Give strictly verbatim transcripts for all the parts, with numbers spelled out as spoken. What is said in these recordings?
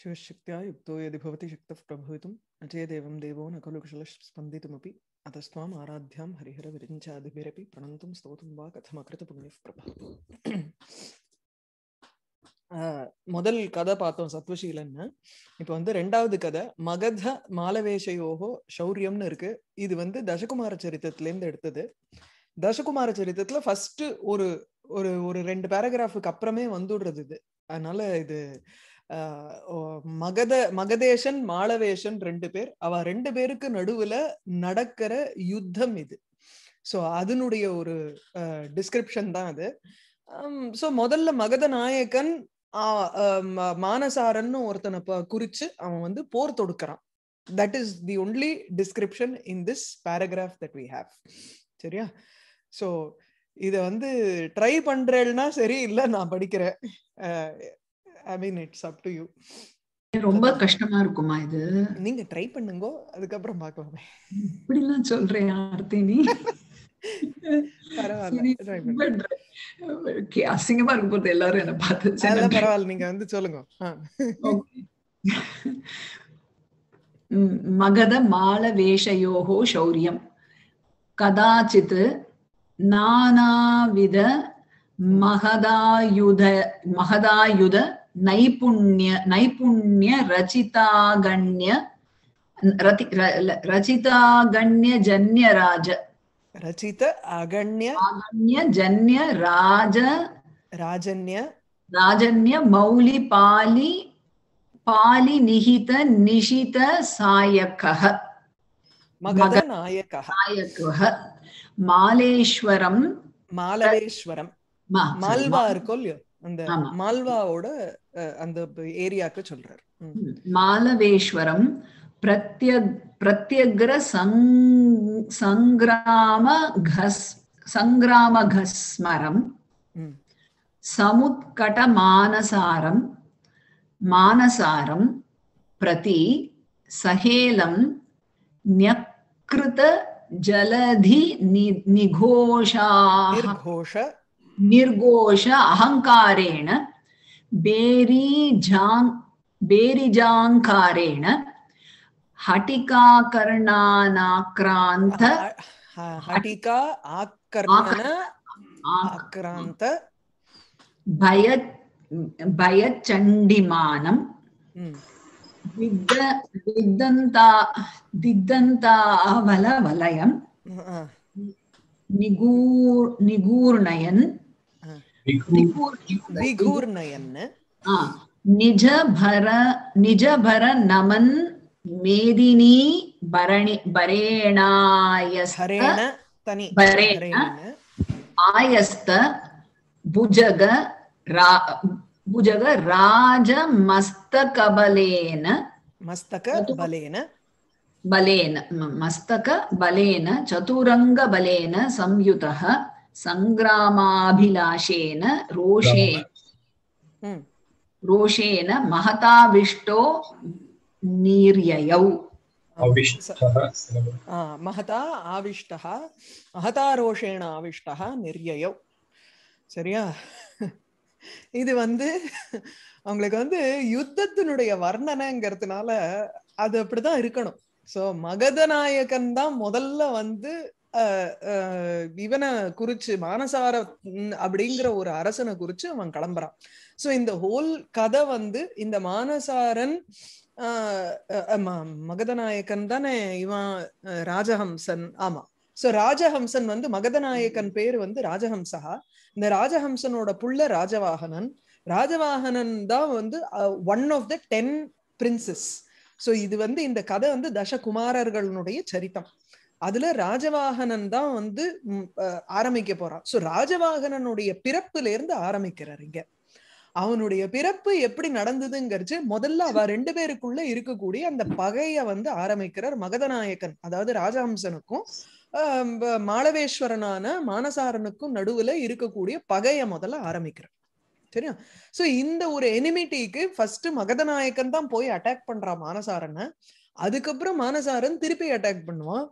शिवशक्त्या युक्तो यदि भवति शक्तः प्रभवितुं न चेदेवं देवो न खलु कुशलः स्पन्दितुमपि अतस्त्वाम् आराध्यां हरिहर विरिञ्चादिभिरपि प्रणन्तुं स्तोतुं वा कथमकृतपुण्यः प्रभः। முதல் கதை பார்த்தோம் சத்வசீலன்னு. இப்ப வந்து ரெண்டாவது கதை மகத மாலவேஷயோகோ சௌரியம்னு இருக்கு. இது வந்து தசகுமார சரித்திரத்துல இருந்து எடுத்தது. தசகுமார சரித்திரத்துல ஃபர்ஸ்ட் ஒரு ஒரு ஒரு ரெண்டு பேராகிராஃபுக்கு அப்புறமே வந்துடுறது இது. அதனால இது ஆஹ் மகத மகதேஷன் மாலவேஷன் ரெண்டு பேர், அவ ரெண்டு பேருக்கு நடுவுல நடக்கிற யுத்தம் இது. சோ அதனுடைய ஒரு டிஸ்கிரிப்ஷன் தான் அது. சோ முதல்ல மகத நாயகன் மானசாரன்னு ஒருத்தனை குறிச்சு அவன் வந்து போர் தொடுக்கிறான். That is the only description in this paragraph that we have. சரியா? சோ இத வந்து ட்ரை பண்றேன்னா சரி, இல்ல நான் படிக்கிறேன். I mean it's up to you. ரொம்ப கஷ்டமா இருக்குமா இது? நீங்க ட்ரை பண்ணுங்க, அதுக்கப்புறம் பார்க்கலாமே. இப்படி எல்லாம் சொல்றேன் ஆர்த்தினி, அசிங்கமா இருக்கும் போது எல்லாரும் என்ன பார்த்து பரவாயில்ல. நீங்க வந்து சொல்லுங்க. மகத மாலவேஷயோகோ சௌரியம் கதாச்சித் நானாவித மகதாயுத மகதாயுத நைபுண்ய நைபுண்ய ரசிதாகண்ய ரசிதாகண்ய ஜன்யராஜ ரசித அகண்ய அகண்ய ஜன்ய ராஜ ராஜன்ய ராஜன்ய மௌலி பாலி பாலி நிஹித நிஷித சாயகஹ மகத நாயகஹ நாயகஹ மாலேஸ்வரம் மாலவேஸ்வரம். மால்வா இருக்கோல்ல, அந்த மால்வாவோட அந்த ஏரியாக்கு சொல்றாரு. மாலவேஸ்வரம் பிரத்ய பிரத்யக்ர சங்கிராம சங்கிராம கஸ்மரம் சமுத்கட மானசாரம் மானசாரம் பிரதி சஹேலம் ன்யக்ருத ஜலதி நிகோஷா நிர்கோஷ निर्घोष अहंकारेण बेरीजां बेरीजांकारेण हटिकाकर्णानाक्रांत हटिका आकर्णन आक्रांत भय भयचंडिमानं दिग्ध दिग्धंता दिग्धंता वलवलयं निगूर निगूर्णयन् निज भर निज भर नमन मेदिनी भरणी भरेणायस्तेण आयस्त भुजग रा भुजग राज मस्तक बलेन मस्तक बलेन बलेन मस्तक बलेन चतुरंग बलेन संयुतः संग्रामाभिलाषेन रोषेन रोषेन महताविष्टो निर्ययौ महता आविष्टः महता रोषेण आविष्टः निर्ययौ. சரியா? இது வந்து உங்களுக்கு வந்து யுத்தத்தினுடைய வர்ணனைங்கிறதுனால அது அப்படிதான் இருக்கணும். சோ மகதநாயகன் தான் முதல்ல வந்து இவனை குறிச்சு மானசார அப்படிங்கிற ஒரு அரசனை குறிச்சு அவன் கிளம்புறான். சோ இந்த ஹோல் கதை வந்து இந்த மானசாரன் ஆஹ் மகதநாயகன் தானே இவன் ராஜஹம்சன். ஆமா. சோ ராஜஹம்சன் வந்து மகதநாயகன் பேரு வந்து ராஜஹம்சா. இந்த ராஜஹம்சனோட புள்ள ராஜவாகனன். ராஜவாகனன் தான் வந்து one of the ten princes. So இது வந்து இந்த கதை வந்து தசகுமாரர்களுடைய சரித்தம். அதுல ராஜவாகனன் தான் வந்து ஆரம்பிக்க போறான். சோ ராஜவாகனனுடைய பிறப்புல இருந்து ஆரம்பிக்கிறார் இங்க. அவனுடைய பிறப்பு எப்படி நடந்ததுங்கிறது முதல்ல அவ ரெண்டு பேருக்குள்ள இருக்கக்கூடிய அந்த பகைய வந்து ஆரம்பிக்கிறார் மகதநாயகன். அதாவது ராஜஹம்சனுக்கும் ஆஹ் மாலவேஸ்வரனான மானசாரனுக்கும் நடுவுல இருக்கக்கூடிய பகைய முதல்ல ஆரம்பிக்கிறார். சரியா? சோ இந்த ஒரு எனிமிட்டிக்கு ஃபர்ஸ்ட் மகதநாயகன் தான் போய் அட்டாக் பண்றான் மானசாரனை. அதுக்கப்புறம் மானசாரன் திருப்பி அட்டாக் பண்ணுவான்.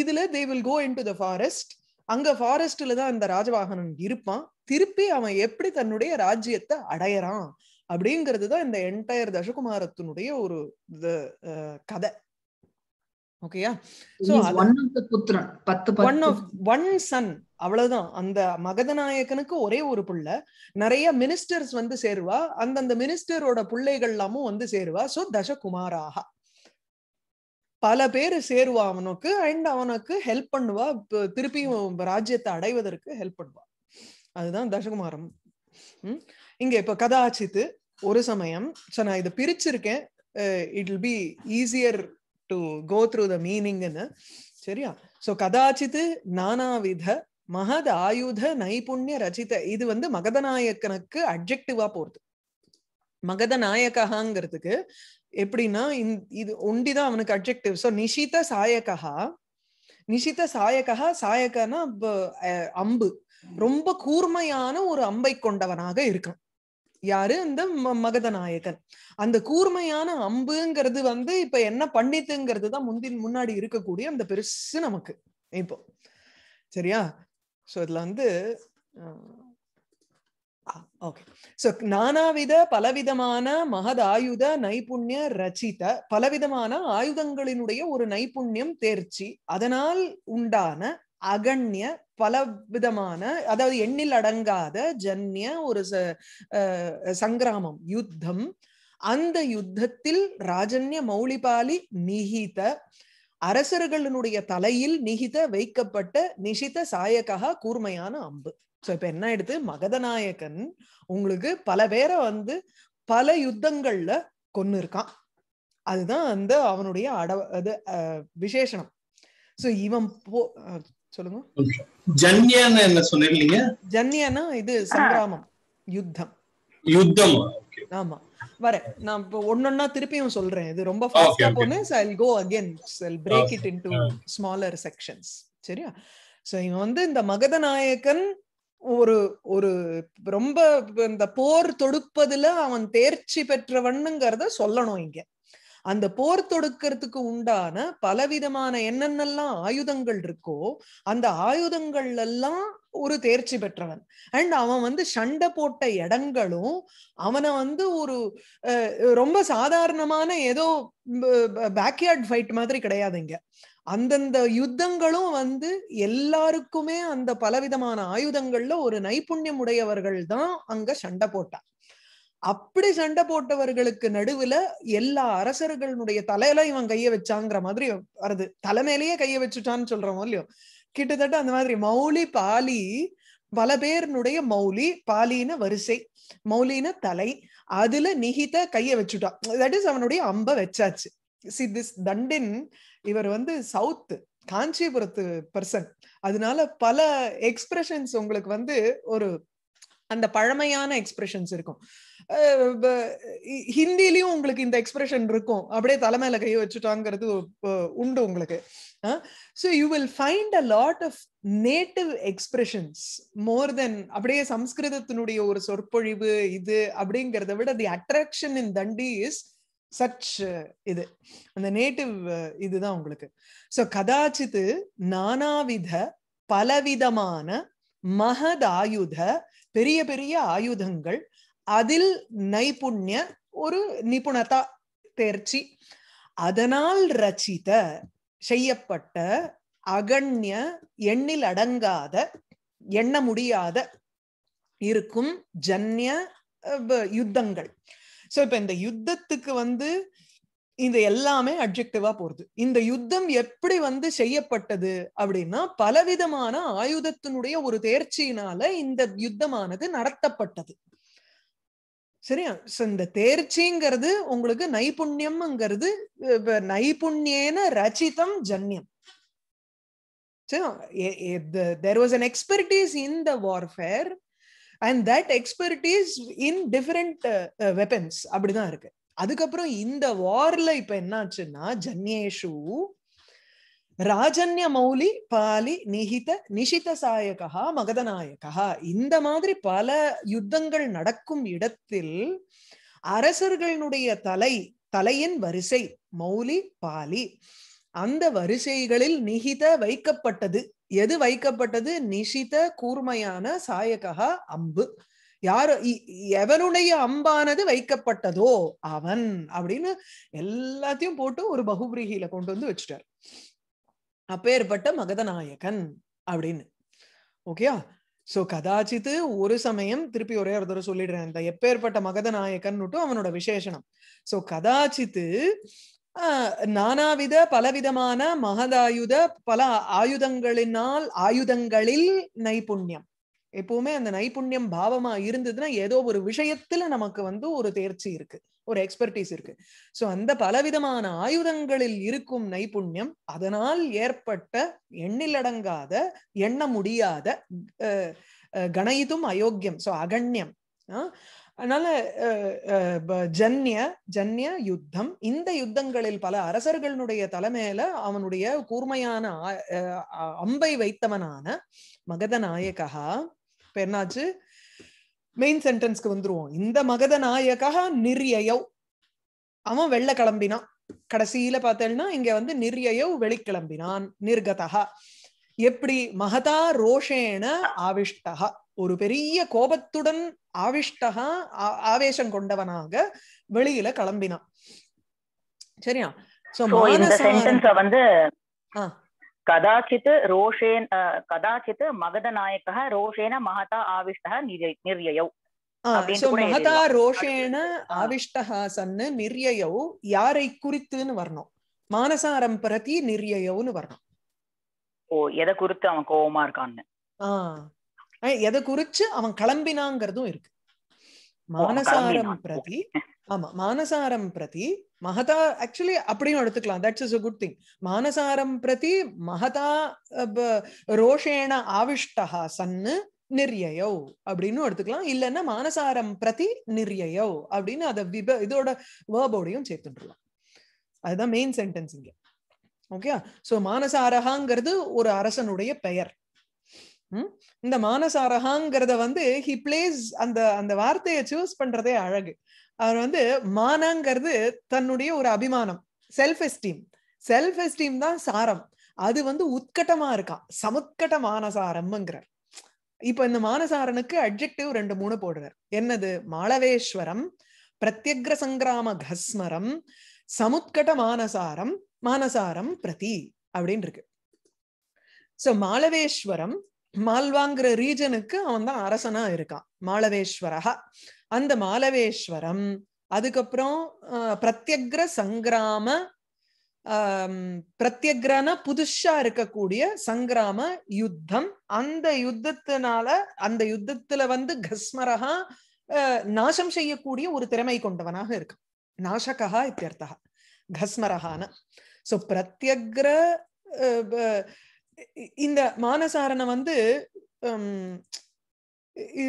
இதுல they will go into the forest. அங்க ஃபாரஸ்ட்ல தான் அந்த ராஜவாகனன் இருப்பான். திருப்பி அவன் எப்படி தன்னுடைய ராஜ்யத்தை அடையறான் அப்படிங்கிறது தான் இந்த என்டையர் தசகுமாரத்தினுடைய ஒரு கதை. ஓகேயா? சோ ஒன் ஆஃப் தி புத்திரன் பத்து ஒன் ஆஃப் ஒன் சன் அவ்வளவுதான். அந்த மகதநாயகனுக்கு ஒரே ஒரு பிள்ளை, நிறைய மினிஸ்டர்ஸ் வந்து சேருவா, அந்த அந்த மினிஸ்டரோட பிள்ளைகள் எல்லாமும் வந்து சேருவா. சோ தசகுமாராக பல பேர் சேருவா அவனுக்கு, அண்ட் அவனுக்கு ஹெல்ப் பண்ணுவா, திருப்பியும் ராஜ்யத்தை அடைவதற்கு ஹெல்ப் பண்ணுவா. அதுதான் தசகுமாரம். உம் இங்க இப்ப கதாச்சித்து ஒரு சமயம், சோ நான் இதை பிரிச்சிருக்கேன், it will be easier to go through the மீனிங்னு. சரியா? சோ கதாச்சித்து நானாவித மகத ஆயுத நைபுண்ணிய ரச்சித, இது வந்து மகதநாயக்கனுக்கு அட்ஜெக்டிவா போறது. மகதநாயகாங்கிறதுக்கு எப்படின்னா இது ஒண்டிதான் அவனுக்கு அட்ஜெக்டிவ். சோ நிஷித சாயகா, நிஷித சாயகா, சாயகனா அம்பு, ரொம்ப கூர்மையான ஒரு அம்பை கொண்டவனாக இருக்கான். யாரு? இந்த மகதநாயகன். அந்த கூர்மையான அம்புங்கிறது வந்து இப்ப என்ன பண்ணித்துங்கிறது தான் முந்தின் முன்னாடி இருக்கக்கூடிய அந்த பெருசு நமக்கு இப்போ. சரியா? சோ இதுல வந்து ஓகே. சோ நானாவித பலவிதமான மகதாயுத நைபுண்ணிய ரச்சித, பலவிதமான ஆயுதங்களினுடைய ஒரு நைபுண்ணியம் தேர்ச்சி, அதனால் உண்டான அகண்ய பலவிதமான, அதாவது எண்ணில் அடங்காத ஜன்ய ஒரு சங்கிராமம் யுத்தம், அந்த யுத்தத்தில் ராஜன்ய மௌலிபாலி நிகித, அரசர்களுடைய தலையில் நிகித வைக்கப்பட்ட நிஷித சாயகா கூர்மையான அம்பு. சோ இப்ப என்ன ஆயிடுது, மகதநாயகன் உங்களுக்கு பல பேரை வந்து பல யுத்தங்கள்ல கொன்னு இருக்கான். அதுதான் அந்த அவனுடைய அட அது விசேஷனம். சோ இவன் போ சொல்லுங்க. ஜன்யனா என்ன சொன்னீங்க? ஜன்யனா இது சங்கிராமம் யுத்தம். யுத்தம். ஆமா வர நான் ஒன்னொன்னா திருப்பியும் சொல்றேன். இது ரொம்ப ஃபாஸ்டா போனேன். So I'll go again. I'll break it into smaller sections. சரியா? சோ இவன் வந்து இந்த மகதநாயகன் ஒரு ஒரு ரொம்ப இந்த போர் தொடுப்பதுல அவன் தேர்ச்சி பெற்றவன்னுங்கிறத சொல்லணும். இங்க அந்த போர் தொடுக்கிறதுக்கு உண்டான பலவிதமான என்னென்னலாம் ஆயுதங்கள் இருக்கோ அந்த ஆயுதங்கள் எல்லாம் ஒரு தேர்ச்சி பெற்றவன். அண்ட் அவன் வந்து சண்டை போட்ட இடங்களும் அவனை வந்து ஒரு ரொம்ப சாதாரணமான ஏதோ பேக்யார்ட் ஃபைட் மாதிரி கிடையாதுங்க. அந்தந்த யுத்தங்களும் வந்து எல்லாருக்குமே அந்த பலவிதமான ஆயுதங்கள்ல ஒரு நைபுண்ணியம் உடையவர்கள் தான் அங்க சண்டை போட்டா. அப்படி சண்டை போட்டவர்களுக்கு நடுவுல எல்லா அரசர்களுடைய தலையில இவன் கைய வச்சாங்கிற மாதிரி வருது. தலைமையிலேயே கைய வச்சுட்டான்னு சொல்றோம் இல்லையோ, கிட்டத்தட்ட அந்த மாதிரி. மௌலி பாலி, பல பேருனுடைய மௌலி பாலின வரிசை, மௌலின தலை, அதுல நிகித கைய வச்சுட்டான். தட் இஸ் அவனுடைய அம்ப வச்சாச்சு. See this தண்டின் இவர் வந்து சவுத் காஞ்சிபுரத்து பர்சன், அதனால பல எக்ஸ்பிரஷன்ஸ் உங்களுக்கு வந்து ஒரு அந்த பழமையான எக்ஸ்பிரஷன்ஸ் இருக்கும். ஹிந்திலையும் உங்களுக்கு இந்த எக்ஸ்பிரஷன் இருக்கும், அப்படியே தலைமையில கை வச்சுட்டாங்கிறது உண்டு உங்களுக்கு. So you will find a lot of native expressions more than அப்படியே சம்ஸ்கிருதத்தினுடைய ஒரு சொற்பொழிவு இது அப்படிங்கிறத விட the attraction in Dandi is such இது அந்த நேட்டிவ் இதுதான் உங்களுக்கு. சோ கதாச்சித்து நானாவித பலவிதமான மகதாயுத, பெரிய பெரிய ஆயுதங்கள், அதில் நைபுண்ணிய ஒரு நிபுணதா தேர்ச்சி, அதனால் ரச்சித செய்யப்பட்ட அகண்ய எண்ணில் அடங்காத எண்ண முடியாத இருக்கும் ஜன்ய யுத்தங்கள். சோ இப்ப இந்த யுத்தத்துக்கு வந்து இந்த எல்லாமே அட்ஜெக்டிவா போறது. இந்த யுத்தம் எப்படி வந்து செய்யப்பட்டது அப்படின்னா பலவிதமான ஆயுதத்தினுடைய ஒரு தேர்ச்சியினால இந்த யுத்தமானது நடத்தப்பட்டது. சரியா? சோ இந்த தேர்ச்சிங்கிறது உங்களுக்கு நைபுண்ணியம்ங்கிறது நைபுண்யேன ரச்சிதம் ஜன்யம். சரி, there was an expertise in the warfare. And that expertise in different uh, uh, weapons அப்படிதான் இருக்கு. அதுக்கப்புறம் இந்த வார்ல இப்ப என்னாச்சுன்னா ஜன்யேஷு ராஜன்ய மௌலி பாலி நிஹித நிஷித சாயகா மகதநாயகா, இந்த மாதிரி பல யுத்தங்கள் நடக்கும் இடத்தில் அரசர்களுடைய தலை, தலையின் வரிசை மௌலி பாலி, அந்த வரிசைகளில் நிஹித வைக்கப்பட்டது. எது வைக்கப்பட்டது? நிஷித கூர்மையான சாயகா அம்பு. யாரு எவனுடைய அம்பானது வைக்கப்பட்டதோ அவன் அப்படின்னு எல்லாத்தையும் போட்டு ஒரு பகுபிரீகியில கொண்டு வந்து வச்சுட்டார். அப்பேற்பட்ட மகதநாயகன் அப்படின்னு. ஓகேயா? சோ கதாச்சித்து ஒரு சமயம், திருப்பி ஒரே ஒரு தடவை சொல்லிடுறேன், இந்த எப்பேற்பட்ட மகதநாயகன்னுட்டும் அவனோட விசேஷனம். சோ கதாச்சித்து ஆஹ் நானாவித பலவிதமான மகதாயுத பல ஆயுதங்களினால் ஆயுதங்களில் நைபுண்யம். எப்பவுமே அந்த நைபுண்யம் பாவமா இருந்ததுன்னா ஏதோ ஒரு விஷயத்துல நமக்கு வந்து ஒரு தேர்ச்சி இருக்கு, ஒரு எக்ஸ்பர்டீஸ் இருக்கு. சோ அந்த பலவிதமான ஆயுதங்களில் இருக்கும் நைபுண்யம், அதனால் ஏற்பட்ட எண்ணிலடங்காத எண்ண முடியாத கணயிதும் அயோக்கியம், சோ அகண்யம். அதனால ஜன்ய ஜன்ய யுத்தம், இந்த யுத்தங்களில் பல அரசர்களுடைய தலைமையில அவனுடைய கூர்மையான அம்பை வைத்தவனான மகதநாயகா, பெர்னாச்சு மெயின் சென்டென்ஸ்க்கு வந்துருவோம். இந்த மகதநாயகா நிர்யயோ, அவன் வெள்ள கிளம்பினான். கடைசியில பார்த்தேன்னா இங்க வந்து நிர்யயோ வெளிக்கிளம்பினான். நிர்கதா எப்படி? மகதா ரோஷேன ஆவிஷ்டகா, ஒரு பெரிய கோபத்துடன் ஆவிஷ்டகா ஆவேசம் கொண்டவனாக வெளியில கிளம்பினான். சரியா? கதாச்சித் ரோஷேன கதாச்சித் மகதநாயகா ரோஷேன மகதா ஆவிஷ்டகா நிர்யயோ. சோ மகதா ரோஷேன ஆவிஷ்டகா சன்னு நிர்யயோ யாரை குறித்துன்னு வரணும், மானசாரம் பிரதி நிர்யயோன்னு வரணும். ஓ, எதை குறித்து அவன் கோபமா இருக்கான்னு, எதை குறிச்சு அவன் கிளம்பினாங்கிறதும் இருக்கு. மானசாரம் பிரதி, ஆமா மானசாரம் பிரதி மகதா, ஆக்சுவலி அப்படின்னு எடுத்துக்கலாம். That's is a good thing. மானசாரம் பிரதி மகதா ரோஷேன ஆவிஷ்டகா சன்னு நிர்யயோ அப்படின்னு எடுத்துக்கலாம். இல்லைன்னா மானசாரம் பிரதி நிர்யயோ அப்படின்னு அதை விப இதோட வேர்போடையும் சேர்த்துட்டுலாம். அதுதான் மெயின் சென்டென்ஸ் இங்க. ஓகே? சோ மானசாரகாங்கிறது ஒரு அரசனுடைய பெயர். இந்த மானசாரகாங்கிறத வந்து ஹி பிளேஸ், அந்த அந்த வார்த்தையை சூஸ் பண்றதே அழகு. அவர் வந்து மானங்கிறது தன்னுடைய ஒரு அபிமானம், செல்ஃப் எஸ்டீம். செல்ஃப் எஸ்டீம் தான் சாரம். அது வந்து உட்கட்டமா இருக்கான், சமுட்கட்ட மானசாரம்ங்கிறார். இப்ப இந்த மானசாரனுக்கு அட்ஜெக்டிவ் ரெண்டு மூணு போடுறார். என்னது? மாளவேஸ்வரம் பிரத்யக்ர சங்கிராம கஸ்மரம் சமுட்கட்ட மானசாரம் மானசாரம் பிரதி அப்படின்னு இருக்கு. சோ மாளவேஸ்வரம், மால்வாங்கிற ரீஜனுக்கு அவன் தான் அரசனா இருக்கான், மாளவேஸ்வரஹா. அந்த மாளவேஸ்வரம், அதுக்கப்புறம் பிரத்யக்ர சங்கிராம, பிரத்யக்ரான புதுஷா இருக்கக்கூடிய சங்கிராம யுத்தம், அந்த யுத்தத்தினால அந்த யுத்தத்துல வந்து கஸ்மரஹா நாசம் செய்யக்கூடிய ஒரு திறமை கொண்டவனாக இருக்கான், நாசகா இத்தியர்த்தா கஸ்மரஹான. சோ பிரத்யக்ர இந்த மானசாரனை வந்து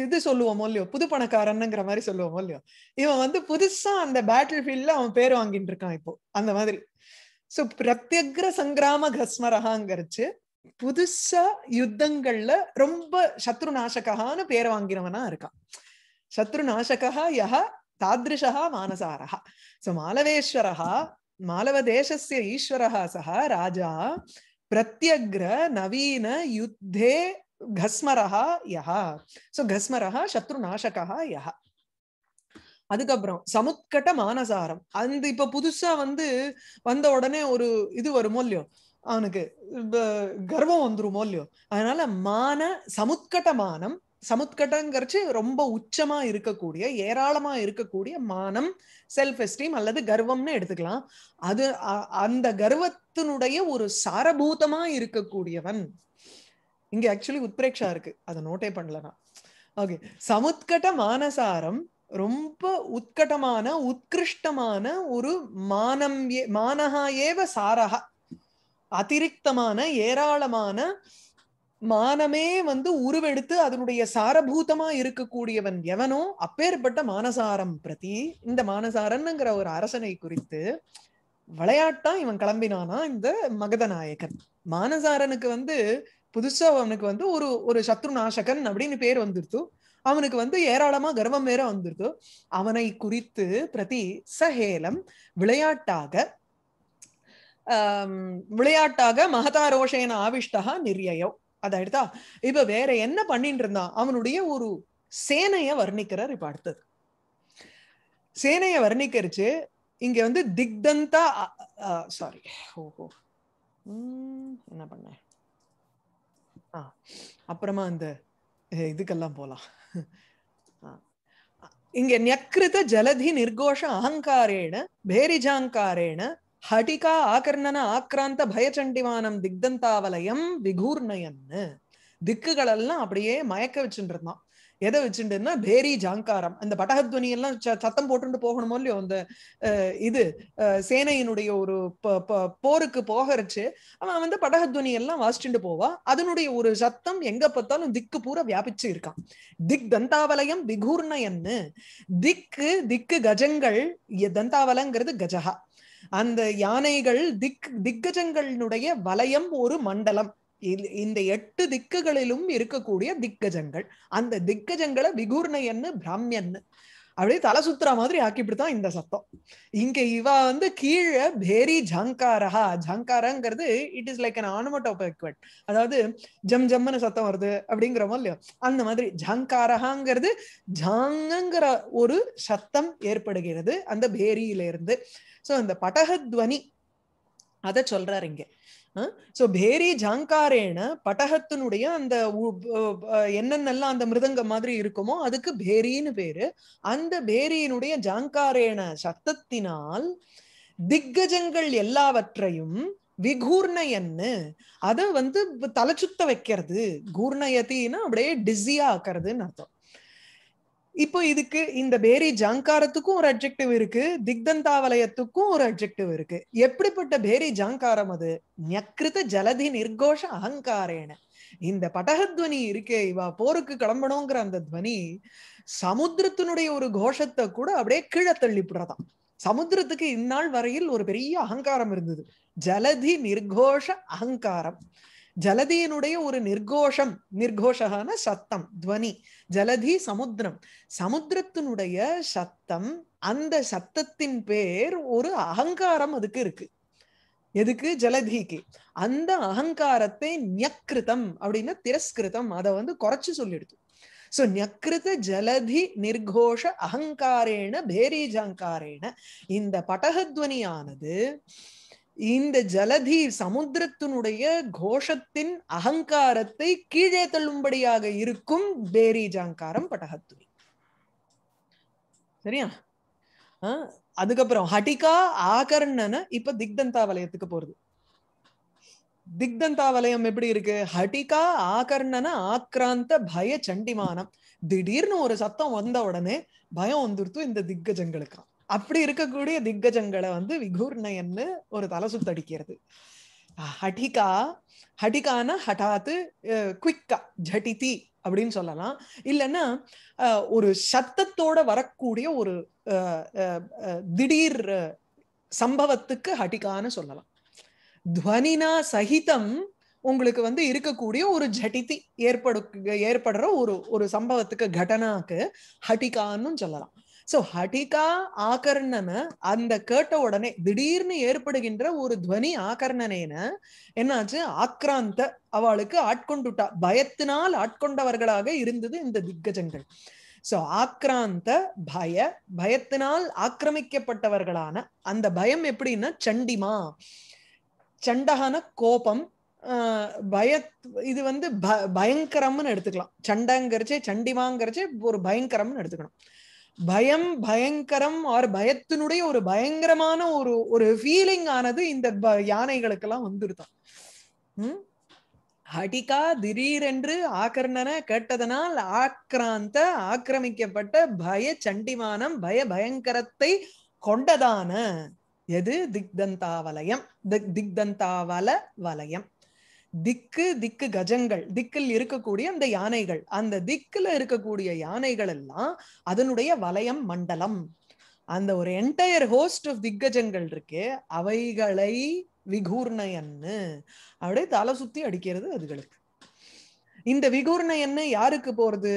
இது சொல்லுவோமோ இல்லையோ, புது பணக்காரன்னுங்கிற மாதிரி சொல்லுவோமோ இல்லையோ, இவன் வந்து புதுசா அந்த பேட்டில் ஃபீல்ட்ல அவன் பேர் வாங்கிட்டு இருக்கான் இப்போ, அந்த மாதிரி. சோ பிரத்யக்ர சங்கிராம கஸ்மரஹாங்கிறச்சு புதுசா யுத்தங்கள்ல ரொம்ப சத்ரு நாசகான்னு பேர் வாங்கினவனா இருக்கான். சத்ரு நாசகா யஹ தாத்ருஷா மானசாரஹா. சோ மாளவேஸ்வரஹா மாளவ தேசஸ்ய ஈஸ்வரஹா சஹ ராஜா பிரத்யக்ர நவீன யுத்தே கஸ்மரஹா யஹா. சோ கஸ்மரஹா சத்ரு நாசகா யஹா. அதுக்கப்புறம் சமுட்கட்ட மானசாரம், அந்த இப்ப புதுசா வந்து வந்த உடனே ஒரு இது வருமோ இல்லையோ, அவனுக்கு கர்வம் வந்துருமோ இல்லையோ, அதனால மான சமுட்கட்ட மானம், சமுட்கட்டங்கிறச்சு ரொம்ப உச்சமா இருக்கக்கூடிய ஏராளமா இருக்கக்கூடிய மானம், செல்ஃப் எஸ்டீம் அல்லது கர்வம்னு எடுத்துக்கலாம். அது அந்த கர்வத்தினுடைய ஒரு சாரபூதமா இருக்கக்கூடியவன். இங்க ஆக்சுவலி உத்பிரேக்ஷா இருக்கு, அதை நோட்டே பண்ணலனா. ஓகே, சமுட்கட்ட மானசாரம் ரொம்ப உட்கட்டமான உத்கிருஷ்டமான ஒரு மானம், மானஹா ஏவ சாரஹா, அதிரிக்தமான ஏராளமான மானமே வந்து உருவெடுத்து அதனுடைய சாரபூதமா இருக்கக்கூடியவன் எவனோ அப்பேற்பட்ட மானசாரம் பிரதி இந்த மானசாரன்ங்கிற ஒரு அரசனை குறித்து விளையாட்டா இவன் கிளம்பினானா இந்த மகதநாயகன். மானசாரனுக்கு வந்து புதுசா அவனுக்கு வந்து ஒரு ஒரு சத்ரு நாசகன் அப்படின்னு பேர் வந்துருத்து, அவனுக்கு வந்து ஏராளமா கர்வம் வேற வந்துருத்து. அவனை குறித்து பிரதி சஹேலம் விளையாட்டாக ஆஹ் விளையாட்டாக மகதாரோஷேன ஆவிஷ்டகா நிர்யயோ. அதாயிடுதா? இப்ப வேற என்ன பண்ணிட்டு இருந்தான்? அவனுடைய ஒரு சேனைய வர்ணிக்கிறார். இப்ப அடுத்தது சேனைய வர்ணிக்கரிச்சு இங்க வந்து திக்தந்தா சாரி ஓஹோ என்ன பண்ண அப்புறமா அந்த இதுக்கெல்லாம் போலாம். இங்க நியக்கிருத ஜலதி நிர்கோஷ அகங்காரேண பேரிஜாங்காரேண ஹடிகா ஆகர்ணன ஆக்ராந்த பயச்சண்டிவானம் திக்தந்தாவலயம் விகூர்ணயன்னு திக்குகளெல்லாம் அப்படியே மயக்க வச்சுட்டு இருந்தான். எதை வச்சுட்டுன்னா பேரி ஜாங்காரம் அந்த பட்டகத்வனி எல்லாம் சத்தம் போட்டுட்டு போகணுமோ இல்லையோ அந்த இது சேனையினுடைய ஒரு போருக்கு போகறச்சு அவன் வந்து பட்டகத்வனி எல்லாம் வாசிச்சுட்டு போவா. அதனுடைய ஒரு சத்தம் எங்க பார்த்தாலும் திக்கு பூரா வியாபிச்சு இருக்கான். திக் தந்தாவலயம் விகூர்ணயன்னு திக்கு திக்கு கஜங்கள் தந்தாவலங்கிறது கஜகா அந்த யானைகள் திக் திக்கஜங்களினுடைய வலயம் ஒரு மண்டலம் இந்த எட்டு திக்குகளிலும் இருக்கக்கூடிய திக்கஜங்கள் அந்த திக்கஜங்களை விகூர்ணயன்னு பிராமியன்னு அப்படியே தலை சுத்துற மாதிரி ஆக்கிவிட்டுதான் இந்த சத்தம். இங்க இவ வந்து கீழே பேரி ஜாங்காரா ஜாங்காரங்கிறது it is like an onomatopoeic word அதாவது ஜம் ஜம்னு சத்தம் வருது அப்படிங்கிறோமோ இல்லையோ அந்த மாதிரி ஜாங்காரஹாங்கிறது ஜாங்கிற ஒரு சத்தம் ஏற்படுகிறது அந்த பேரியில இருந்து. சோ அந்த பட்டகத்வனி அதை சொல்றாரு இங்க. சோ பேரி ஜாங்காரேன பட்டகத்தினுடைய அந்த என்னென்னலாம் அந்த மிருதங்க மாதிரி இருக்குமோ அதுக்கு பேரின்னு பேரு. அந்த பேரியினுடைய ஜாங்காரேன சத்தத்தினால் திக்கஜங்கள் எல்லாவற்றையும் விகூர்ணயன்னு அதை வந்து தலைச்சுத்த வைக்கிறது. கூர்ணயத்தின்னா அப்படியே டிஸியா ஆக்குறதுன்னு அர்த்தம். இப்போ இதுக்கு இந்த பேரி ஜாங்காரத்துக்கும் ஒரு அட்ஜெக்டிவ் இருக்கு திக்தந்தாவலயத்துக்கும் ஒரு அட்ஜெக்டிவ் இருக்கு. எப்படிப்பட்ட பேரி ஜாங்காரம் அது நியக்கிருத ஜலதி நிர்கோஷ அகங்காரேன இந்த பட்டகத்வனி இருக்கே இவா போருக்கு கிளம்பணுங்கிற அந்த துவனி சமுத்திரத்தினுடைய ஒரு கோஷத்தை கூட அப்படியே கீழே தள்ளிப்படுறதாம். சமுத்திரத்துக்கு இந்நாள் வரையில் ஒரு பெரிய அகங்காரம் இருந்தது ஜலதி நிர்கோஷ அகங்காரம் ஜலதியினுடைய ஒரு நிர்கோஷம் நிர்கோஷகான சத்தம் துவனி ஜலதி சமுத்திரம் சமுத்திரத்தினுடைய சத்தம் அந்த சத்தத்தின் பேர் ஒரு அகங்காரம் அதுக்கு இருக்கு. எதுக்கு ஜலதிக்கு அந்த அகங்காரத்தை நியக்கிருதம் அப்படின்னா திரஸ்கிருதம் அதை வந்து குறைச்சு சொல்லிடுது. சோ நியக்கிருத ஜலதி நிர்கோஷ அகங்காரேன பேரிஜாங்காரேன இந்த பட்டகத்வனியானது இந்த ஜலதி சமுத்திரத்தினுடைய கோஷத்தின் அகங்காரத்தை கீழே தள்ளும்படியாக இருக்கும் பேரி ஜாங்காரம் பட்டகத்வனி சரியா. ஆஹ் அதுக்கப்புறம் ஹடிகா ஆகர்ணன இப்ப திக்தந்தாவலயத்துக்கு போறது. திக்தந்தாவலயம் எப்படி இருக்கு ஹடிகா ஆகர்ணன ஆக்ராந்த பய சண்டிமானம் திடீர்னு ஒரு சத்தம் வந்த உடனே பயம் வந்துருத்து இந்த திக்கஜங்களுக்கு. அப்படி இருக்கக்கூடிய திக்கஜங்களை வந்து விகூர்ணயன்னு ஒரு தலை சுத்தடிக்கிறது. ஹடிகா ஹடிகான ஹடாத்து குயிக்கா ஜடிதி அப்படின்னு சொல்லலாம். இல்லைன்னா ஒரு சத்தத்தோட வரக்கூடிய ஒரு திடீர் சம்பவத்துக்கு ஹடிகான்னு சொல்லலாம். துவனினா சகிதம் உங்களுக்கு வந்து இருக்கக்கூடிய ஒரு ஜடிதி ஏற்படு ஏற்படுற ஒரு ஒரு சம்பவத்துக்கு கடனாக்கு ஹடிகான்னு சொல்லலாம். சோ ஹடிகா ஆகர்ணன அந்த கேட்ட உடனே திடீர்னு ஏற்படுகின்ற ஒரு துவனி ஆகர்ணனேன என்னாச்சு ஆக்ராந்த அவளுக்கு ஆட்கொண்டுட்டா பயத்தினால் ஆட்கொண்டவர்களாக இருந்தது இந்த திக்கஜங்கள். சோ ஆக்ராந்த பய பயத்தினால் ஆக்கிரமிக்கப்பட்டவர்களான அந்த பயம் எப்படின்னா சண்டிமா சண்டகான கோபம் பய இது வந்து ப பயங்கரம்னு எடுத்துக்கலாம். சண்டங்கிறச்சே சண்டிமாங்கிறச்சே ஒரு பயங்கரம்னு எடுத்துக்கணும். பயம் பயங்கரம் ஆர் பயத்தினுடைய ஒரு பயங்கரமான ஒரு ஒரு ஃபீலிங் ஆனது இந்த யானைகளுக்கு எல்லாம் வந்துருதான். உம் ஹடிகா திடீரென்று ஆகர்ணன கேட்டதனால் ஆக்ராந்த ஆக்கிரமிக்கப்பட்ட பய சண்டிமானம் பய பயங்கரத்தை கொண்டதான எது திக்தந்தாவலயம் திக் திக்தந்தாவல வலயம் திக்கு திக்கு கஜங்கள் திக்கில் இருக்கக்கூடிய அந்த யானைகள் அந்த திக்குல இருக்கக்கூடிய யானைகள் எல்லாம் அதனுடைய வலயம் மண்டலம் அந்த ஒரு என்டையர் ஹோஸ்ட் ஆஃப் திக்கஜங்கள் இருக்கு அவைகளை விகூர்ணயன்னு அப்படியே தலை சுத்தி அடிக்கிறது அதுகளுக்கு. இந்த விகூர்ணயன்னு யாருக்கு போறது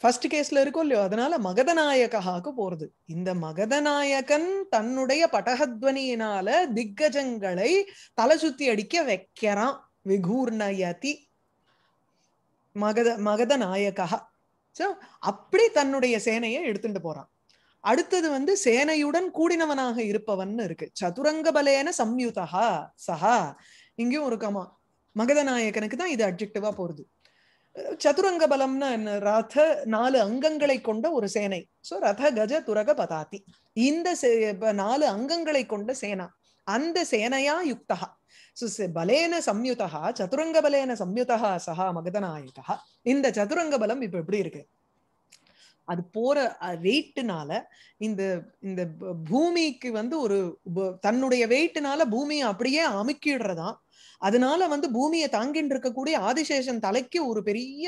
ஃபர்ஸ்ட் கேஸ்ல இருக்கும் இல்லையோ அதனால மகதநாயகாக்கு போறது. இந்த மகதநாயகன் தன்னுடைய பட்டகத்வனியினால திக்கஜங்களை தலை சுத்தி அடிக்க வைக்கிறான் விகூர்ணயதி மகத மகதநாயகா So அப்படி தன்னுடைய சேனையை எடுத்துட்டு போறான். அடுத்து வந்து சேனையுடன் கூடினவனாக இருப்பவன்னு இருக்கு. சதுரங்க பலேன சம்யுதஹா சஹா, இங்கேயும் ஒரு கமா மகத நாயகனுக்கு தான் இது அட்ஜெக்டிவா போறது. சதுரங்க பலம்னா என்ன? ரத நாலு அங்கங்களை கொண்ட ஒரு சேனை. சோ ரத கஜ துரக பதாதி, இந்த நாலு அங்கங்களை கொண்ட சேனா, அந்த சேனையா யுக்தஹா. சோ பலேன சம்யுதஹா சதுரங்க பலேன சம்யுதஹா சஹா மகத நாயகஹா. இந்த சதுரங்க பலம் இப்ப எப்படி இருக்கு? அது போற வெயிட்னால இந்த இந்த பூமிக்கு வந்து ஒரு தன்னுடைய வெயிட்னால பூமியை அப்படியே அமுக்கிடுறதான். அதனால வந்து பூமியை தாங்கிட்டு இருக்கக்கூடிய ஆதிசேஷன் தலைக்கு ஒரு பெரிய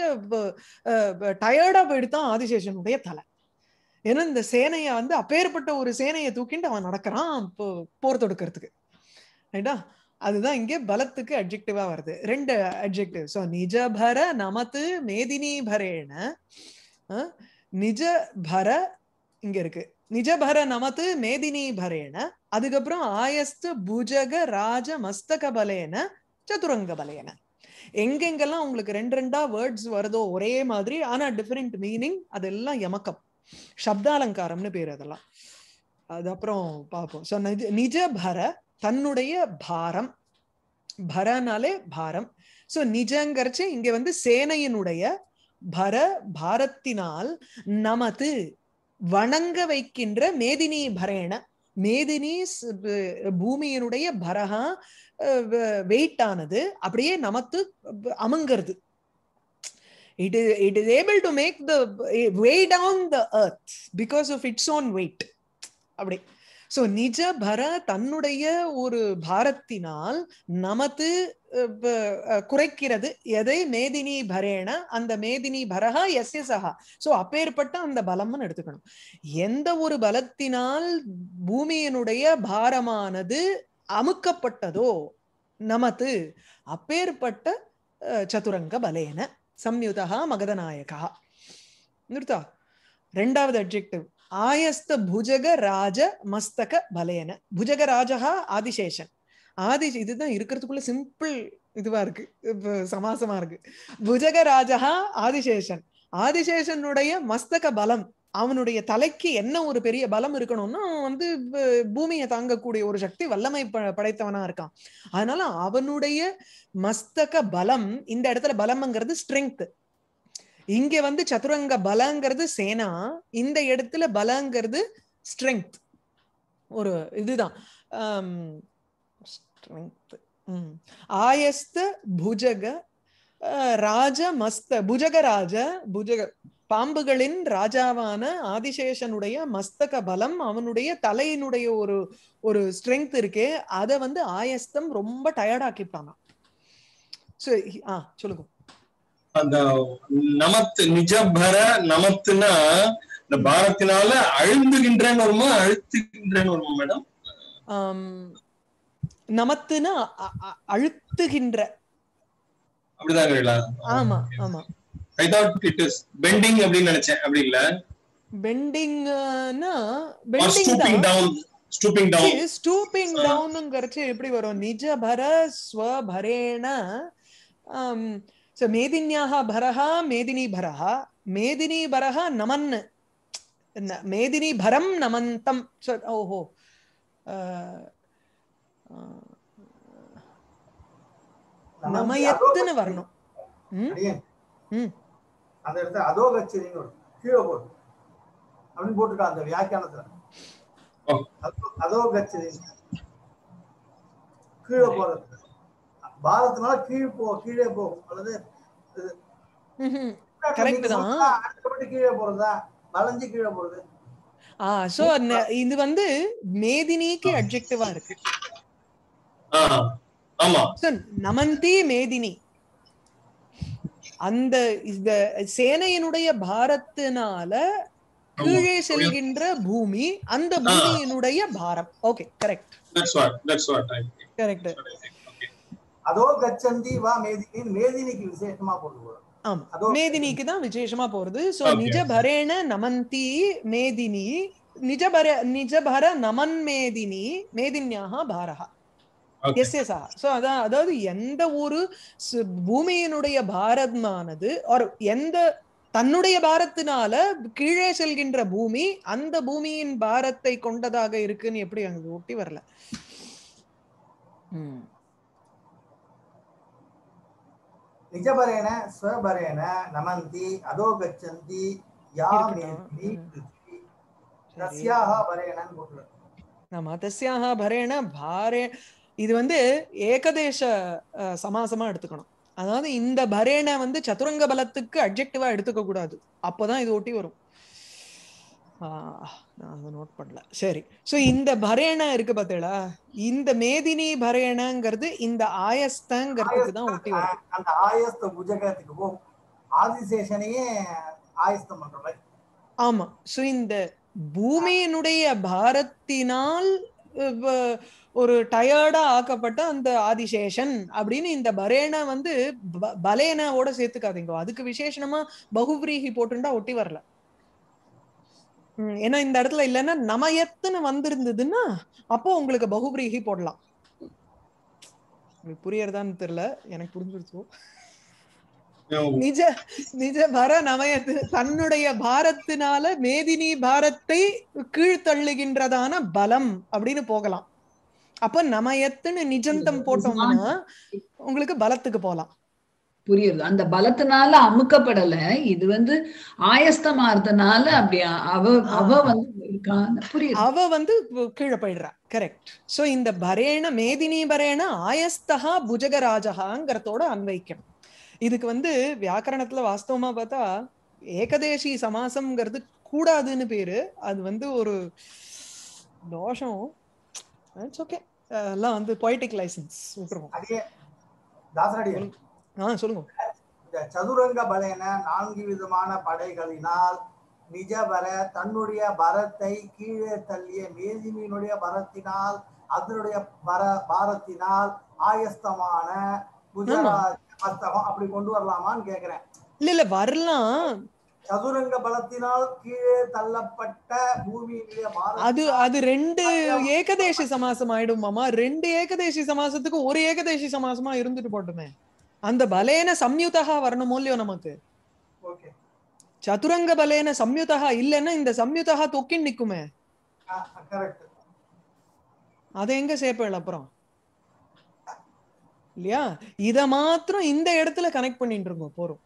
டயர்டா போயிடுதான் ஆதிசேஷனுடைய தலை. ஏன்னா இந்த சேனைய வந்து அப்பேற்பட்ட ஒரு சேனையை தூக்கிட்டு அவன் நடக்கிறான் போர் தொடுக்கிறதுக்கு. ரைட்டா? அதுதான் இங்கே பலத்துக்கு அட்ஜெக்டிவா வருது. ரெண்டு அட்ஜெக்டிவ். சோ நிஜபர நமத்து மேதினிபரேன, நிஜ பர இங்க இருக்கு, நிஜபர நமத்து மேதினிபரேன, அதுக்கப்புறம் ஆயஸ்து புஜக ராஜ மஸ்தக பலேன சதுரங்க பலேன. எங்கெங்கெல்லாம் உங்களுக்கு ரெண்டு ரெண்டா வேர்ட்ஸ் வருதோ ஒரே மாதிரி ஆனா டிஃபரெண்ட் மீனிங், அதெல்லாம் யமக்கம், சப்தாலங்காரம்னு பேர் அதெல்லாம். அது அப்புறம் பார்ப்போம். சோ நிஜ நிஜ பர தன்னுடைய பாரம், பரனாலே பாரம். சோ நிஜங்கறச்சு இங்க வந்து சேனையினுடைய பர பாரத்தினால் நமது வணங்க வைக்கின்ற மேதினி பரேன, மேதினி பூமியினுடைய பரஹா வெயிட் ஆனது அப்படியே நமது அமங்கிறது. It is, it is able to make the weigh down the earth because of its own weight. அப்படி சோ நிஜ பர தன்னுடைய ஒரு பாரத்தினால் நமது குறைக்கிறது. எதை? மேதினி பரேன, அந்த மேதினி பரஹா எஸ் எஸ் சஹா. சோ அப்பேற்பட்ட அந்த பலம்னு எடுத்துக்கணும். எந்த ஒரு பலத்தினால் பூமியினுடைய பாரமானது அமுக்கப்பட்டதோ நமது, அப்பேற்பட்ட சதுரங்க பலேன சம்யுதஹா மகதநாயகா. நிறுத்தா ரெண்டாவது அட்ஜெக்டிவ். ஆயஸ்த புஜக ராஜ மஸ்தக பலேன, புஜக ராஜஹா ஆதிசேஷன். ஆதி இதுதான் இருக்கிறதுக்குள்ள சிம்பிள் இதுவா இருக்கு, சமாசமா இருக்கு. புஜக ராஜஹா ஆதிசேஷன், ஆதிசேஷனுடைய மஸ்தக பலம், அவனுடைய தலைக்கு என்ன ஒரு பெரிய பலம் இருக்கணும்னா அவன் வந்து பூமியை தாங்கக்கூடிய ஒரு சக்தி வல்லமை படைத்தவனா இருக்கான். அதனால அவனுடைய மஸ்தக பலம், இந்த இடத்துல பலம்ங்கிறது ஸ்ட்ரென்த், இங்க வந்து சதுரங்க பலங்கிறது சேனா, இந்த இடத்துல பலங்கிறது ஸ்ட்ரென்த். ஒரு இதுதான் ஸ்ட்ரென்த். ஆயஸ்த புஜக ராஜ மஸ்த, புஜகராஜ புஜக பாம்புகளின் ராஜாவான ஆதிசேஷனுடைய மஸ்தக பலம், அவனுடைய தலையினுடைய ஒரு ஒரு ஸ்ட்ரென்த் இருக்கே, அதை வந்து ஆயஸ்தம் ரொம்ப டயர்டாக்கிட்டாங்க. சொல்லுங்க. அந்த நமத்து நிஜபர நமத்துனா இந்த பாரத்தினால அழுந்துகின்றேன்னு வருமா அழுத்துகின்றேன்னு வருமா மேடம்? நமத்துனா அழுத்துகின்ற, அப்படிதாங்களா? ஆமா ஆமா. I thought it is bending அப்படினு நினைச்சேன். அப்படி இல்ல, bendingனா bending stooping down, stooping down, stooping downங்கறது எப்படி வரும்? நிஜபர ஸ்வபரேண சோ மேதின்யாஹ பரஹா மேதினி பரஹா, மேதினி பரஹா நமன், மேதினி பரம் நமந்தம். சோ ஓஹோ, நமயத்துன்னு வரணும். ம் ம் அந்த இடத்துல அதோ கச்சிங்க கீழ போடு அப்படி போட்டுடா அந்த வியாக்கியானத்துல. அதோ கச்சிங்க கீழ போறது பாரத்தினால கீழ போ, கீழே போ, அல்லது கரெக்ட் தான், ஆட்டோமேட்டிக்கா கீழே போறதா, வளைஞ்சு கீழே போறது. ஆ சோ இது வந்து மேதினிக்கு அட்ஜெக்டிவா இருக்கு. ஆ ஆமா. சோ நமந்தி மேதினி, அந்த இந்த சேனையினுடைய பாரத்தினால கீழே செல்கின்ற பூமி, அந்த பூமியினுடைய பாரம். Okay, correct. That's what that's what I think. Correct. அதோ கச்சந்தி வா மேதினி, மேதினிக்கு விசேஷமா போடுது. ஆமா, மேதினிக்கு தான் விசேஷமா போடுது. சோ நிஜபரேண நமந்தி மேதினி, நிஜபர நிஜபர நமன் மேதினி மேதின்யாஹ பாரஹ எஸ் எஸ். சோ அதான், அதாவது எந்த ஒரு பூமியினுடைய பாரமானது, ஒரு எந்த தன்னுடைய பாரத்தினால கீழே செல்கின்ற பூமி அந்த பூமியின் பாரத்தை கொண்டதாக இருக்குன்னு எப்படி அங்க ஒட்டி வரல. நிஜபரேன ஸ்வபரேன நமந்தி அதோ கச்சந்தி யாமேதி தஸ்யாஹ பரேனன் போடுறோம். நம்ம தஸ்யாஹ பரேன பாரே இது வந்து ஏகதேச சமாசமா எடுத்துக்கணும். அதாவது இந்த பரேன வந்து சதுரங்க பலத்துக்கு அட்ஜெக்டிவா எடுத்துக்க கூடாது, அப்பதான் இது ஒட்டி வரும். நோட் பண்ணல. சரி, சோ இந்த பரேன இருக்கு பாத்தீங்களா, இந்த மேதினி பரேனங்கிறது இந்த ஆயஸ்தங்கிறதுக்குதான் ஒட்டி வரும். அந்த ஆயஸ்த புஜகத்துக்கு போ ஆதிசேஷனையே ஆயஸ்தம் பண்ற மாதிரி. ஆமா, சோ இந்த பூமியினுடைய பாரத்தினால் ஒரு டயர்டா ஆக்கப்பட்ட அந்த ஆதிசேஷன் அப்படின்னு இந்த பரேனா வந்து பலேனாவோட சேர்த்துக்காதீங்க. அதுக்கு விசேஷமா பகுவிரீகி போட்டுண்டா ஒட்டி வரல. ஏன்னா இந்த இடத்துல இல்லைன்னா நமயத்துன்னு வந்திருந்ததுன்னா அப்போ உங்களுக்கு பகுவிரீகி போடலாம். புரியறதான்னு தெரியல, எனக்கு புரிஞ்சிருச்சோம். நிஜ நிஜ பர நமயத்து தன்னுடைய பாரத்தினால மேதினி பாரத்தை கீழ்த்தள்ளுகின்றதான பலம் அப்படின்னு போகலாம். அப்ப நமயத்துன்னு நிஜந்தம் போட்டோம்னா உங்களுக்கு பலத்துக்கு போலாம். புரியுது, அந்த பலத்தினால அமுக்கப்படல, இது வந்து ஆயஸ்தமாறதுனால அப்படி அவ அவ வந்து அவ வந்து கீழே போயிடுறா. கரெக்ட். சோ இந்த பரேன மேதினி பரேன ஆயஸ்தகா புஜகராஜகாங்கிறதோட அன்வைக்கணும். இதுக்கு வந்து வியாக்கரணத்துல வாஸ்தவமா பார்த்தா ஏகதேசி சமாசம்ங்கிறது கூடாதுன்னு பேரு, அது வந்து ஒரு தோஷம். இட்ஸ் ஓகே, எல்லாம் வந்து பொய்டிக் லைசன்ஸ் விட்டுருவோம். அதே தாசரடியா ஆ சொல்லுங்க. இந்த சதுரங்க பலேன நான்கு விதமான படைகளினால் நிஜபர தன்னுடைய பரத்தை கீழே தள்ளிய மேதினியினுடைய பரத்தினால் அதனுடைய பர பாரத்தினால் ஆயஸ்தமான குஜராத் அப்படி கொண்டு வரலாமான்னு கேக்குறேன். இல்ல இல்ல வரலாம். சதுரங்க பலத்தினால் கீழே தள்ளப்பட்ட பூமியினுடைய அது அது ரெண்டு ஏகதேசி சமாசம் ஆயிடும் மாமா. ரெண்டு ஏகதேசி சமாசத்துக்கு ஒரு ஏகதேசி சமாசமா இருந்துட்டு போட்டுமே. அந்த பலேன சம்யுதகா வரணும் இல்லையோ நமக்கு. சதுரங்க பலேன சம்யுதகா இல்லைன்னா இந்த சம்யுதகா தொக்கின்னு நிக்குமே. அதை எங்க சேர்ப்பேள் அப்புறம் இல்லையா? இத மாத்திரம் இந்த இடத்துல கனெக்ட் பண்ணிட்டு இருக்கோம் போறோம்.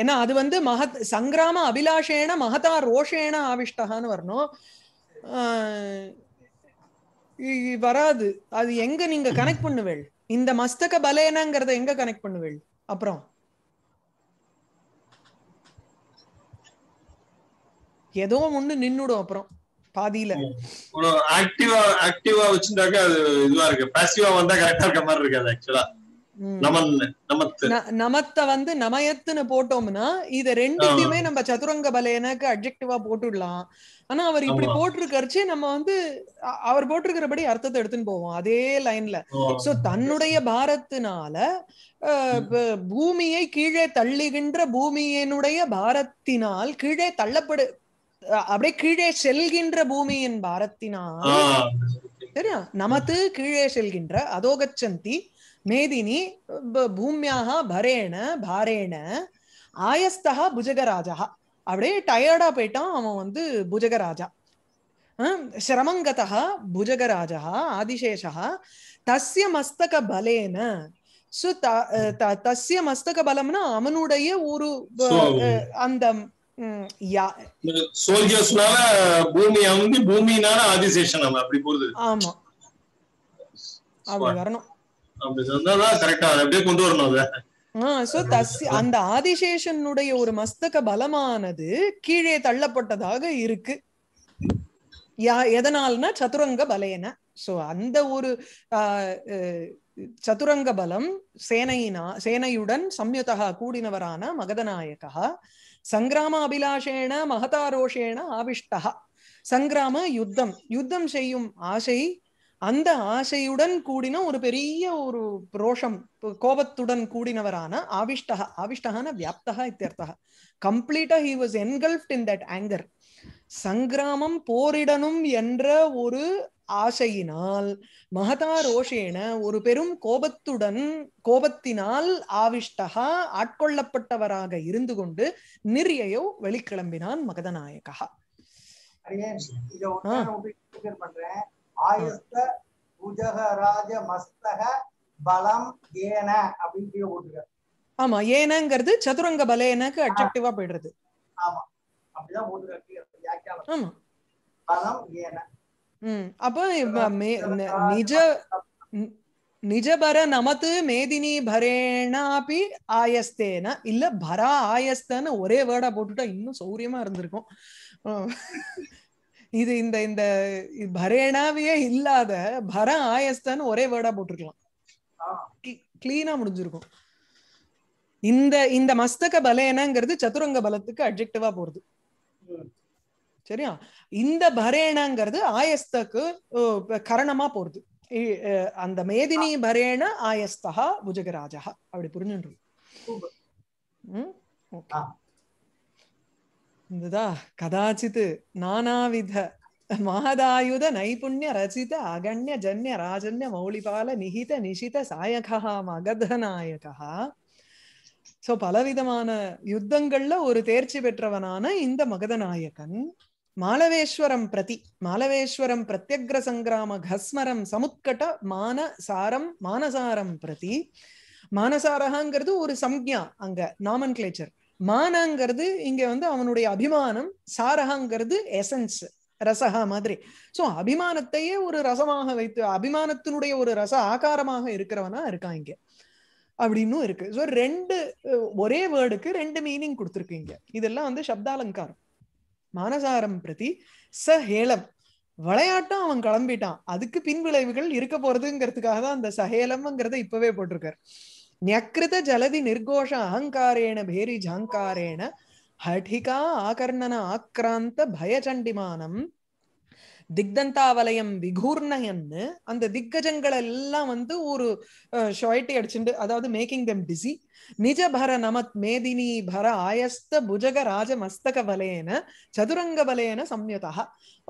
ஏன்னா அது வந்து மகத் சங்கிராம அபிலாஷேன மகதா ரோஷேன ஆவிஷ்டகான்னு வரணும். வராது. அது எங்க நீங்க கனெக்ட் பண்ணுவேள்? இந்த மஸ்தக பலேனங்கிறத எங்க கனெக்ட் பண்ணுவேள்? அப்புறம் ஏதோ ஒண்ணு நின்னுடும் அப்புறம் பாதியில. ஆக்டிவா ஆக்டிவா வச்சிருந்தாக்க அது இதுவா இருக்கு, பாசிவா வந்தா கரெக்டா இருக்க மாதிரி இருக்காது. ஆக்சுவலா நமத்த வந்து நமயத்துன்னு போட்டோம்னா இத ரெண்டுத்தையுமே நம்ம சதுரங்க பலேனக்கு அட்ஜெக்டிவா போட்டுடலாம். ஆனா அவர் இப்படி போட்டிருக்கறச்சு நம்ம வந்து அவர் போட்டிருக்கிறபடி அர்த்தத்தை எடுத்துன்னு போவோம் அதே லைன்ல. சோ தன்னுடைய பாரத்தினால பூமியை கீழே தள்ளுகின்ற பூமியினுடைய பாரத்தினால் கீழே தள்ளப்படு அப்படியே கீழே செல்கின்ற பூமியின் பாரத்தினால் சரியா நமத்து கீழே செல்கின்ற அதோகச்சந்தி மேதினி பூமியாக பரேன பாரேன ஆயஸ்தகா புஜகராஜா அப்படியே டயர்டா போயிட்டான் அவன் வந்து புஜகராஜா சிரமங்கதா புஜகராஜா ஆதிசேஷா தஸ்ய மஸ்தக பலேன. சோ தஸ்ய மஸ்தக பலம்னா அவனுடைய ஒரு அந்த சோல்ஜர்ஸ்னால பூமி வந்து பூமினால ஆதிசேஷன் அப்படி போறது. ஆமா அப்படி வரணும். அப்படி சொன்னா கரெக்ட்டா அப்படியே கொண்டு வரணும் அத. சோ தஸ்ய அந்த ஆதிசேஷனுடைய ஒரு மஸ்தக பலமானது கீழே தள்ளப்பட்டதாக இருக்கு. எதனால்னா சதுரங்க பலேன. சோ அந்த ஒரு சதுரங்க பலம் சேனையினா சேனையுடன் சம்யுதகா கூடினவரான மகதநாயகா சங்கிராம அபிலாஷேன மகதாரோஷேன ஆவிஷ்டா சங்கிராம யுத்தம் யுத்தம் செய்யும் ஆசை அந்த ஆசையுடன் கூடின ஒரு பெரிய ஒரு ரோஷம் கோபத்துடன் கூடினவரான ஆவிஷ்டா ஆவிஷ்டான வியாப்தா இத்தியர்த்தா கம்ப்ளீட்டா he was engulfed in that anger. சங்கிராமம் போரிடணும் என்ற ஒரு ஆசையினால் மகதா ரோஷேன ஒரு பெரும் கோபத்துடன் கோபத்தினால் ஆவிஷ்டகா ஆட்கொள்ளப்பட்டவராக இருந்து கொண்டு நிர்யயோ வெளிக்கிளம்பினான் மகதநாயகா. ஆமா, ஏனங்கிறது சதுரங்க பலேனக்கு அட்ஜெக்டிவா போயிடுறது. ஆமா, அப்படிதான் போட்டுருக்கு. ஆமா, பலம் ஏன. ம், அப்ப நிஜ நிஜபர நமது மேதினி பரேனாபி ஆயஸ்தேனா இல்ல பரா ஆயஸ்தன ஒரே வேர்டா போட்டுட்டா இன்னும் சௌரியமா இருந்திருக்கும். இது இந்த இந்த பரேனாவே இல்லாத பர ஆயஸ்தன ஒரே வேர்டா போட்டுருக்கலாம், கிளீனா முடிஞ்சிருக்கும். இந்த இந்த மஸ்தக பலேனங்கிறது சதுரங்க பலத்துக்கு அட்ஜெக்டிவா போறது, சரியா? இந்த பரேணங்கிறது ஆயஸ்தக்கு கரணமா போறது. அந்த மேதினி பரேண ஆயஸ்தா புஜகராஜா அப்படி புரிஞ்சுட்டு. இதுதான் கதாச்சித் நானாவித மகதாயுத நைபுண்ய ரசித அகண்ய ஜன்ய ராஜன்ய மௌலிபால நிஹித நிஷித சாயகா மகதநாயகா. சோ பலவிதமான யுத்தங்கள்ல ஒரு தேர்ச்சி பெற்றவனான இந்த மகதநாயகன் மாலவேஸ்வரம் பிரதி மாலவேஸ்வரம் பிரத்யக்ர சங்கிராம கஸ்மரம் சமுத்கட மானசாரம் மானசாரம் பிரதி. மானசாரங்கிறது ஒரு சம்ஞா, அங்க நாமன் கிளேச்சர். மானங்கிறது இங்க வந்து அவனுடைய அபிமானம், சாரகங்கிறது எசன்ஸ், ரசகா மாதிரி. சோ அபிமானத்தையே ஒரு ரசமாக வைத்து அபிமானத்தினுடைய ஒரு ரச ஆகாரமாக இருக்கிறவனா இருக்கான் இங்க அப்படின்னு இருக்கு. ஸோ ரெண்டு ஒரே வேர்டுக்கு ரெண்டு மீனிங் கொடுத்துருக்கீங்க. இதெல்லாம் வந்து சப்தாலங்காரம். மானசாரம் பிரதி ச ஹேலம், விளையாட்டும் அவன் கிளம்பிட்டான், அதுக்கு பின் விளைவுகள் இருக்க போறதுங்கிறதுக்காக தான் அந்த சஹேலம்ங்கிறத இப்பவே போட்டிருக்கார். நியக்கிருத ஜலதி நிர்கோஷ அகங்காரேன பேரி ஜாங்காரேன ஹடிகா ஆகர்ணன ஆக்ராந்த பயச்சண்டிமானம் திக்தந்தாவலயம் விகூர்ணயன்னு அந்த திக்கஜங்கள் எல்லாம் வந்து ஒரு ஷொயட்டி அடிச்சுண்டு, அதாவது மேக்கிங் தெம் பிஸி. நிஜ பர நமத் மேதினி பர ஆயஸ்த புஜக ராஜ மஸ்தக பலேன சதுரங்க பலேன சம்யுதா,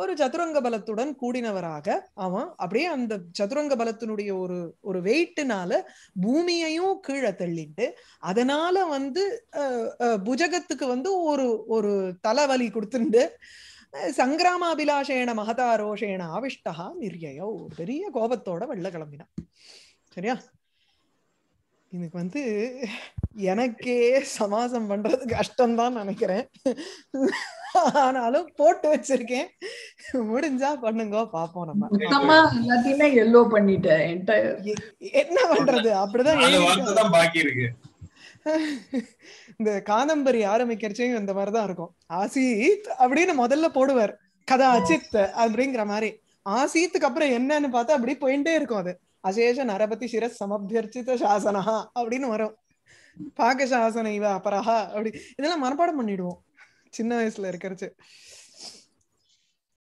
ஒரு சதுரங்க பலத்துடன் கூடினவராக அவன் அப்படியே அந்த சதுரங்க பலத்தினுடைய ஒரு ஒரு வெயிட்டுனால பூமியையும் கீழே தள்ளிட்டு அதனால வந்து புஜகத்துக்கு வந்து ஒரு ஒரு தலைவலி கொடுத்துண்டு சங்கிராமாபிலாஷேன மகதா ரோஷேன ஆவிஷ்டா நிர்யயோ பெரிய கோபத்தோட வெள்ள கிளம்பினான், சரியா? எனக்கு வந்து எனக்கே சமாசம் பண்றது கஷ்டம்தான் நினைக்கிறேன், ஆனாலும் போட்டு வச்சிருக்கேன், முடிஞ்சா பண்ணுங்க பாப்போம். நம்ம எல்லாத்தையுமே எல்லோ பண்ணிட்டேன், என்ன பண்றது? அப்படிதான் பாக்கி இருக்கு. இந்த காதம்பரி ஆரம்பிக்கிறச்சையும் இந்த மாதிரிதான் இருக்கும். ஆசீத் அப்படின்னு முதல்ல போடுவார், கதா அஜித் அப்படிங்கிற மாதிரி. ஆசீத்துக்கு அப்புறம் என்னன்னு பார்த்தா அப்படி போயிட்டே இருக்கும். அது அசேஷ நரபதி சிரஸ் சமபியர்ச்சித சாசனா அப்படின்னு வரும். பாக சாசன இவ அபரஹா அப்படி இதெல்லாம் மனப்பாடம் பண்ணிடுவோம் சின்ன வயசுல இருக்கிறச்சு.